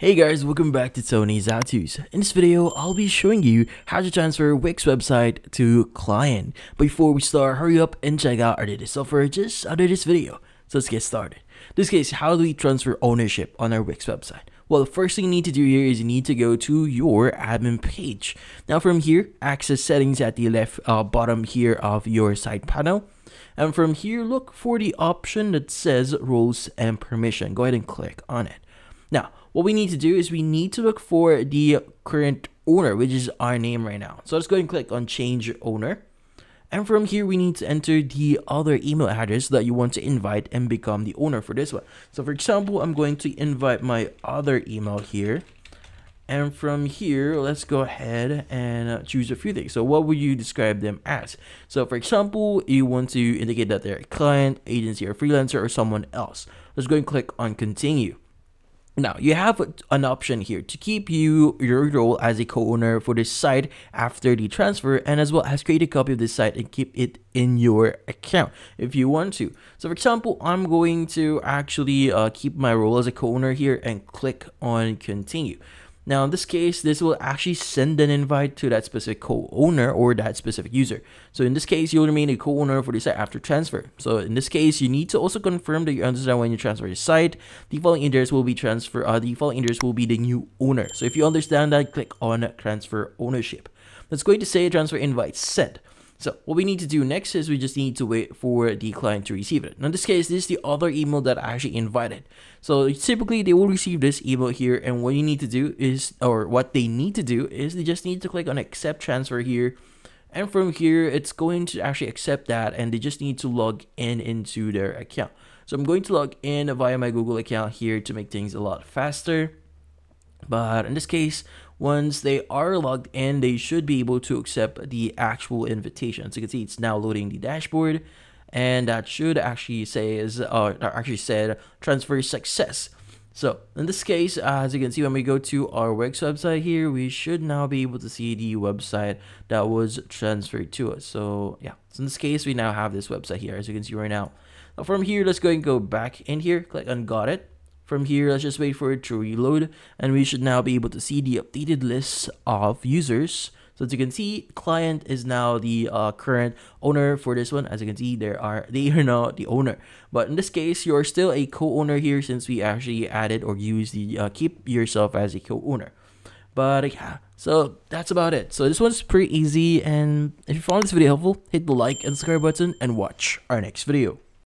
Hey guys, welcome back to Tony's HowTos. In this video, I'll be showing you how to transfer Wix website to client. Before we start, hurry up and check out our latest software just under this video. So let's get started. In this case, how do we transfer ownership on our Wix website? Well, the first thing you need to do here is you need to go to your admin page. Now from here, access settings at the left bottom here of your site panel. And from here, look for the option that says roles and permission. Go ahead and click on it. Now, what we need to do is we need to look for the current owner, which is our name right now. So let's go ahead and click on change owner. And from here, we need to enter the other email address that you want to invite and become the owner for this one. So for example, I'm going to invite my other email here. And from here, let's go ahead and choose a few things. So what would you describe them as? So for example, you want to indicate that they're a client, agency, or freelancer, or someone else. Let's go ahead and click on continue. Now, you have an option here to keep your role as a co-owner for this site after the transfer, and as well as create a copy of this site and keep it in your account if you want to. So for example, I'm going to actually keep my role as a co-owner here and click on continue. Now, in this case, this will actually send an invite to that specific co-owner or that specific user. So in this case, you'll remain a co-owner for the site after transfer. So in this case, you need to also confirm that you understand when you transfer your site, the following address will be the new owner. So if you understand that, click on transfer ownership. That's going to say transfer invite sent. So what we need to do next is we just need to wait for the client to receive it. Now in this case, this is the other email that I actually invited. So typically they will receive this email here, and what you need to do is, or what they need to do is they just need to click on accept transfer here. And from here, it's going to actually accept that, and they just need to log in into their account. So I'm going to log in via my Google account here to make things a lot faster. But in this case, once they are logged in, they should be able to accept the actual invitation. So you can see it's now loading the dashboard, and that should actually say actually said transfer success. So in this case, as you can see, when we go to our Wix website here, we should now be able to see the website that was transferred to us. So yeah, so in this case, we now have this website here, as you can see right now. Now from here, let's go and go back in here, click on got it. From here, let's just wait for it to reload, and we should now be able to see the updated list of users. So as you can see, client is now the current owner for this one. As you can see, they are not the owner. But in this case, you're still a co-owner here, since we actually added or used the keep yourself as a co-owner. But yeah, so that's about it. So this one's pretty easy, and if you found this video helpful, hit the like and subscribe button and watch our next video.